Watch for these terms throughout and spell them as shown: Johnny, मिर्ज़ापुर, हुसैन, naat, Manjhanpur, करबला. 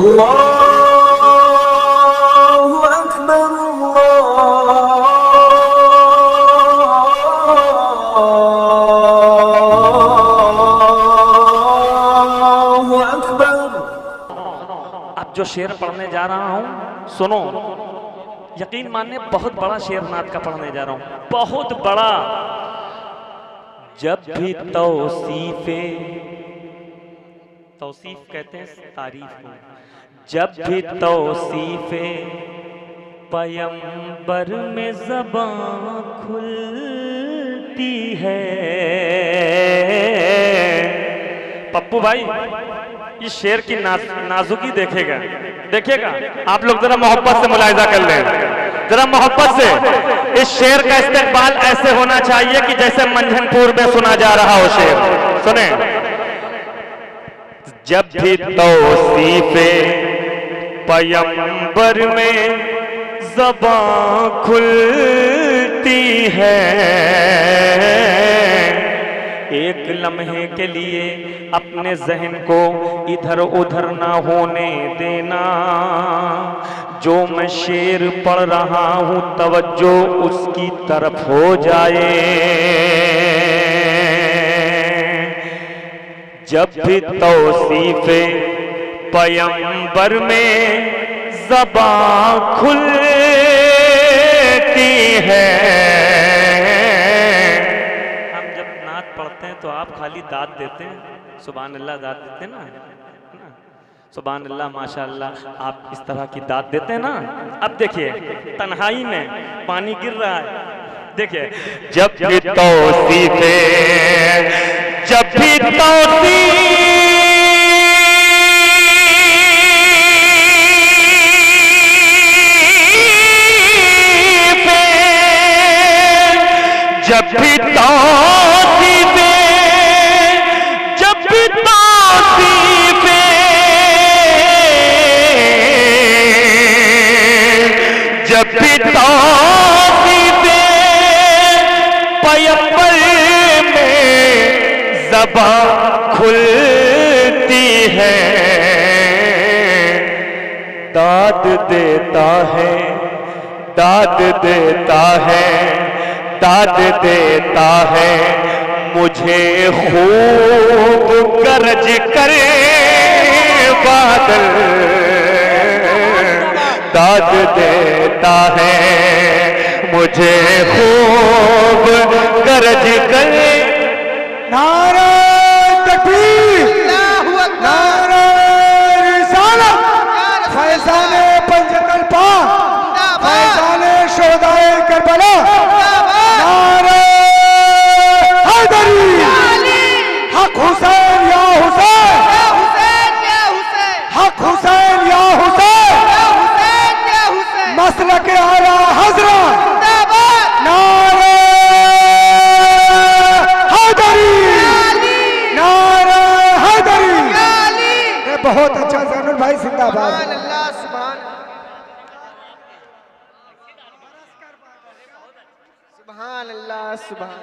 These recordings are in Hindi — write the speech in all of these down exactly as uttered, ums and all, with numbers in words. अल्लाहु अकबर अल्लाहु अकबर। अब जो शेर पढ़ने जा रहा हूं सुनो, यकीन मानिए बहुत बड़ा शेर नात का पढ़ने जा रहा हूं, बहुत बड़ा। जब भी तौसीफे तौसीफ कहते हैं तारीफ को, जब भी तौसीफे पैगंबर में ज़बां खुलती है। पप्पू भाई इस शेर की नाज, नाजुकी देखेगा देखेगा आप लोग जरा मोहब्बत से मुलाहिजा कर लें, जरा मोहब्बत से। इस शेर का इस्तेमाल ऐसे होना चाहिए कि जैसे मंझनपुर में सुना जा रहा हो शेर। सुने, जब भी तौसीफे पैगंबर में ज़बां खुलती है, एक लम्हे के लिए अपने जहन को इधर उधर ना होने देना। जो मैं शेर पढ़ रहा हूँ तवज्जो उसकी तरफ हो जाए। जब भी तौसीफे पैगंबर में ज़बां खुलती है। हम जब नात पढ़ते हैं तो आप खाली दाद देते हैं, सुभान अल्लाह दाद देते हैं ना, सुभान अल्लाह माशाल्लाह, आप इस तरह की दाद देते हैं ना। अब देखिए तन्हाई में पानी गिर रहा है, देखिए। जब भी तौसीफे जब भी तौसीफे जब भी तौसीफे जब भी तौसीफे जब भी तौसीफे पैगंबर में ज़बां खुलती है, दाद देता है दाद देता है दाद देता है मुझे खूब गरज करे बादल। दाद देता है मुझे खूब गरज करे। नारा तकबीर, नारा रिसालत, फैज़ाने पंजतल पाक, फैज़ाने शोदाए करबला, नारा हैदरी, हक हुसैन या हुसैन, हक हुसैन या हुसैन, मसलक आला हज़रत। बहुत अच्छा जानूर भाई, जिंदाबाद। सुभान अल्लाह सुभान।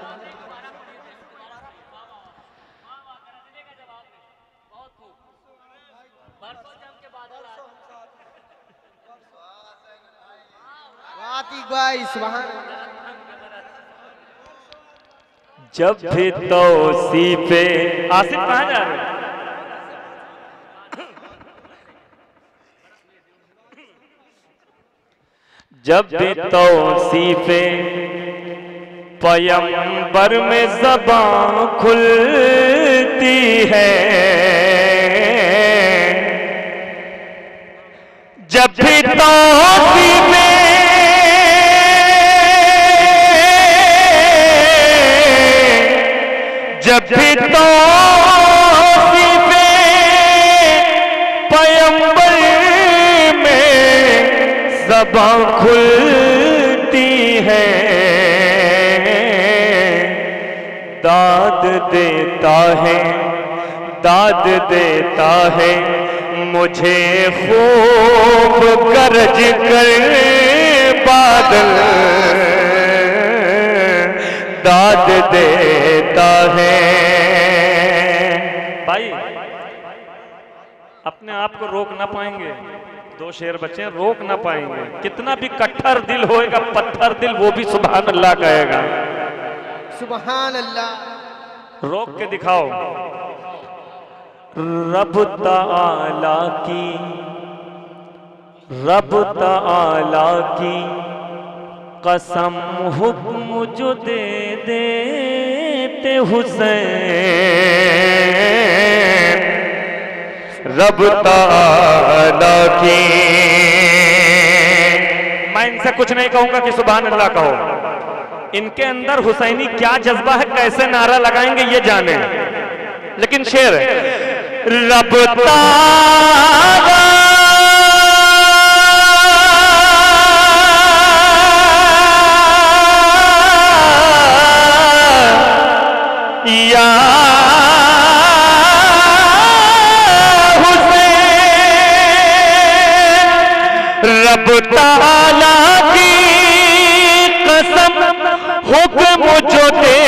जब भी तौसीफे आसिफ कहाँ जा रहे हैं? जब भी तौसीफे पैगंबर में ज़बां खुलती है, जब भी तौसीफे जब भी तौसीफे पैगंबर ज़बां खुलती है, दाद देता है दाद देता है मुझे खूब गरज करे बादल। दाद देता है भाई, अब अपने आप को रोक ना पाएंगे। दो शेर बचे, रोक ना पाएंगे। कितना भी कट्टर दिल होएगा, पत्थर दिल, वो भी सुभान अल्लाह कहेगा। सुभान अल्लाह। रोक के दिखाओ। रब ताला की, रब ताला की कसम हुक्म जो दे देते हुसैन, रब ताला की। मैं इनसे कुछ नहीं कहूंगा कि सुभान अल्लाह कहो। इनके अंदर हुसैनी क्या जज्बा है, कैसे नारा लगाएंगे ये जाने, लेकिन शेर रब ताला या हुसैन, रब ताला की कसम हुक्म जो दे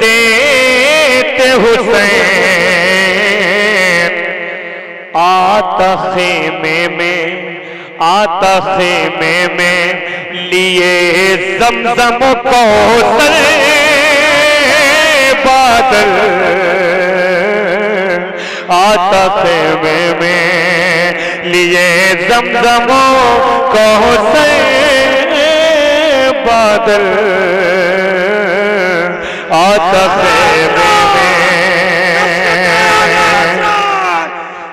देते हुसैन, आता खेमे में, आता खेमे में लिए जमजम कौसर बादल, आता खेमे में लिए जमजमों कौसर बादल, आता खेमे में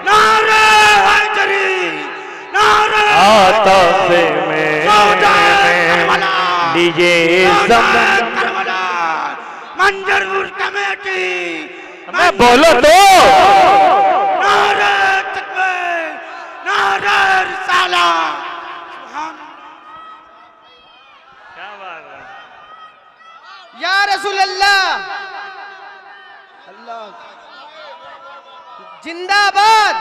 नारे हैदरी, नारे आता खेमे में लिए जम। मंजरपुर कमेटी मैं बोलो तो नारे तकबीर, नारे रिसाला। क्या बात है या रसूल अल्लाह, अल्लाह जिंदाबाद,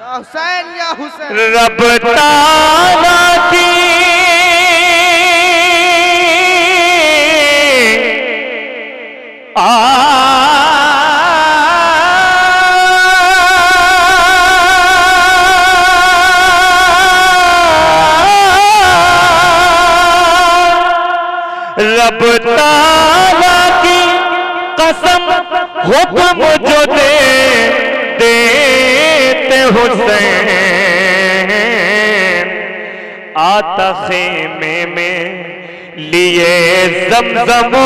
या हुसैन या हुसैन। रब ताला की रब ताला की कसम हुक्म जो दे देते हुसैन, आता खेमे में लिए जमजमो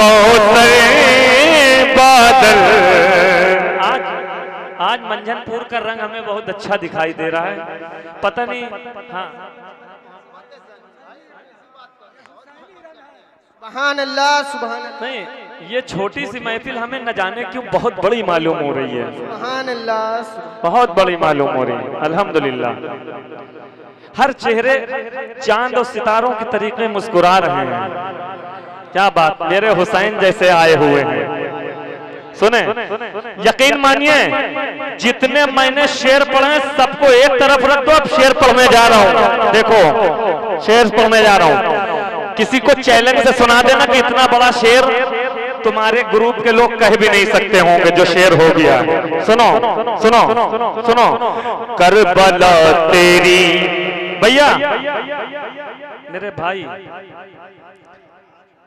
कौसर बादल। आज आज मंझनपुर का रंग हमें बहुत अच्छा दिखाई दे रहा है, पता नहीं। हाँ सुभान अल्लाह, सुभान अल्लाह। नहीं, ये छोटी सी महफिल हमें न जाने क्यों बहुत बड़ी मालूम हो रही है। सुभान अल्लाह, बहुत बड़ी मालूम हो रही है। अल्हम्दुलिल्लाह, हर चेहरे चांद और सितारों के तरीके मुस्कुरा रहे हैं। क्या बात, मेरे हुसैन जैसे आए हुए हैं। सुने, यकीन मानिए जितने मैंने शेर पढ़े सबको एक तरफ रख दो। अब शेर पढ़ने जा रहा हूँ, देखो शेर पढ़ने जा रहा हूँ। किसी को चैलेंज से सुना देना कि इतना बड़ा शेर तुम्हारे ग्रुप के लोग कह भी नहीं सकते होंगे जो शेर हो गया। सुनो सुनो सुनो, करबला तेरी। भैया मेरे भाई,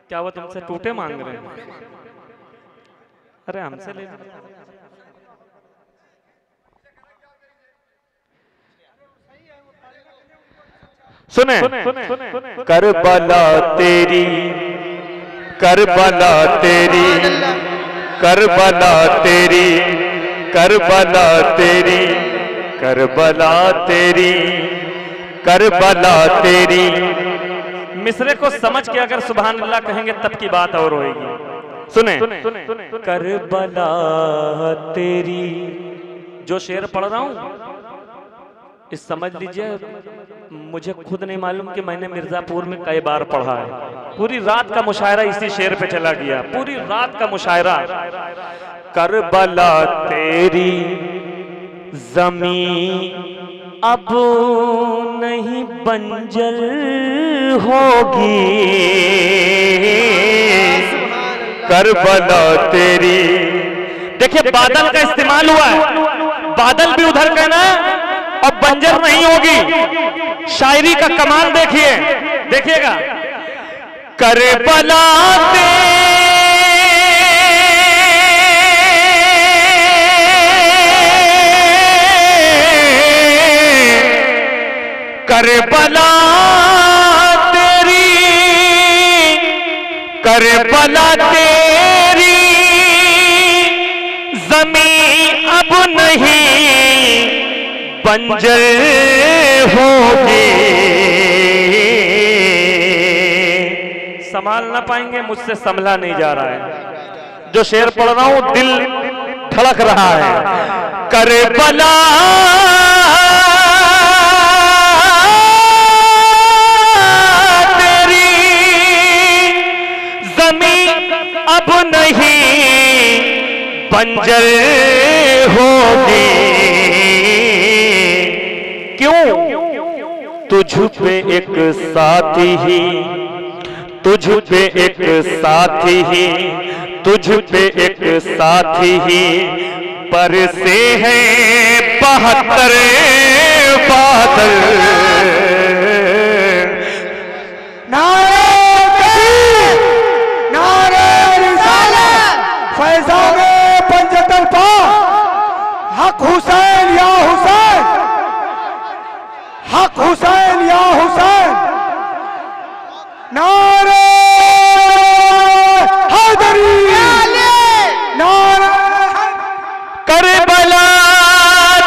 क्या वो तुमसे टूटे मांग रहे हैं? अरे हमसे ले, सुने, करबला तेरी, करबला तेरी, करबला तेरी, करबला तेरी, करबला तेरी, करबला तेरी। मिसरे को समझ के अगर सुभान अल्लाह कहेंगे तब की बात और होएगी। सुने, करबला तेरी जो शेर पढ़ रहा हूँ इस समझ लीजिए, मुझे खुद नहीं मालूम कि मैंने मिर्ज़ापुर में कई बार पढ़ा है। पूरी रात का मुशायरा इसी शेर पे चला गया, पूरी रात का मुशायरा। करबला तेरी जमीन अब नहीं बंजर होगी, करबला तेरी। देखिए बादल का इस्तेमाल हुआ है, बादल भी उधर कहना और बंजर नहीं होगी। शायरी का कमाल देखिए, देखिएगा। करे बनाते करे बना तेरी करे बना तेरी जमीन अब नहीं बंजर होगी। संभाल ना पाएंगे, मुझसे संभला नहीं जा रहा है, जो शेर पढ़ रहा हूं दिल धड़क रहा है। करे बना अब नहीं बंजर होगी। क्यों तुझ पे एक साथी ही तुझ पे एक साथी ही तुझ पे एक साथी ही पर से है बहत्तर बादल। हक हुसैन या हुसैन, हक हुसैन या हुसैन, नारे हैदरी, नारे करबला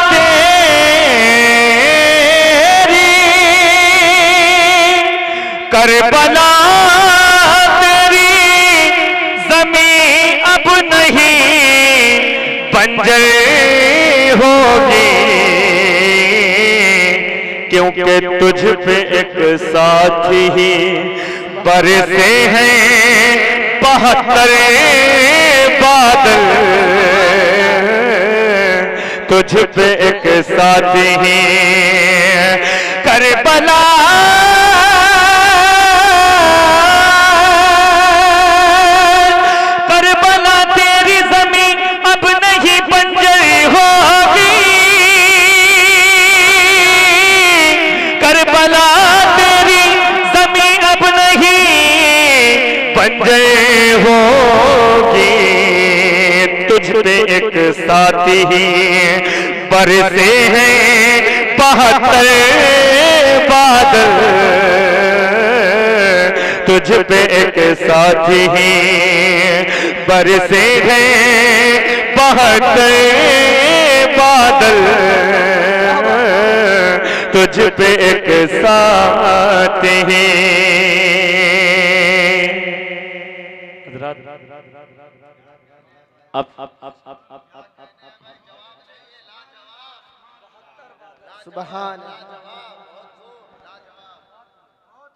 तेरी, करबला तेरी जमीन अब नहीं बंजर होगी। क्योंकि तुझ पे एक साथी ही बरसे हैं बहत्तर बादल। तुझ पे एक साथी ही करबला होगी। तुझ पे एक साथी ही बरसे हैं बहत्तर बादल। तुझ पे एक साथी ही बरसे हैं बहत्तर बादल। तुझ पे एक साथी ही अब अब अब अब अब अब अब सुभान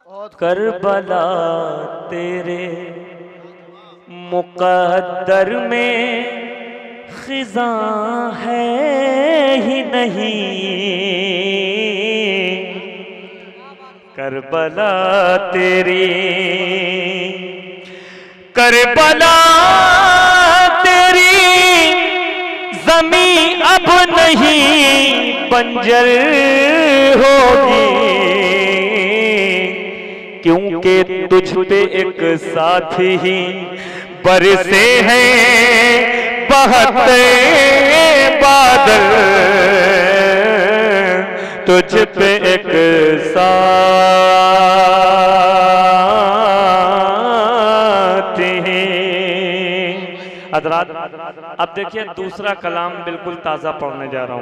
अल्लाह। करबला तेरे मुकद्दर में खिज़ा है ही नहीं। करबला तेरी करबला जमीन अब नहीं बंजर होगी। क्योंकि तुझ पे एक साथी ही बरसे हैं बहत्तर बादल। तुझ पे एक साथी ही। हज़रात अब देखिए दूसरा कलाम बिल्कुल ताज़ा पढ़ने जा रहा हूँ।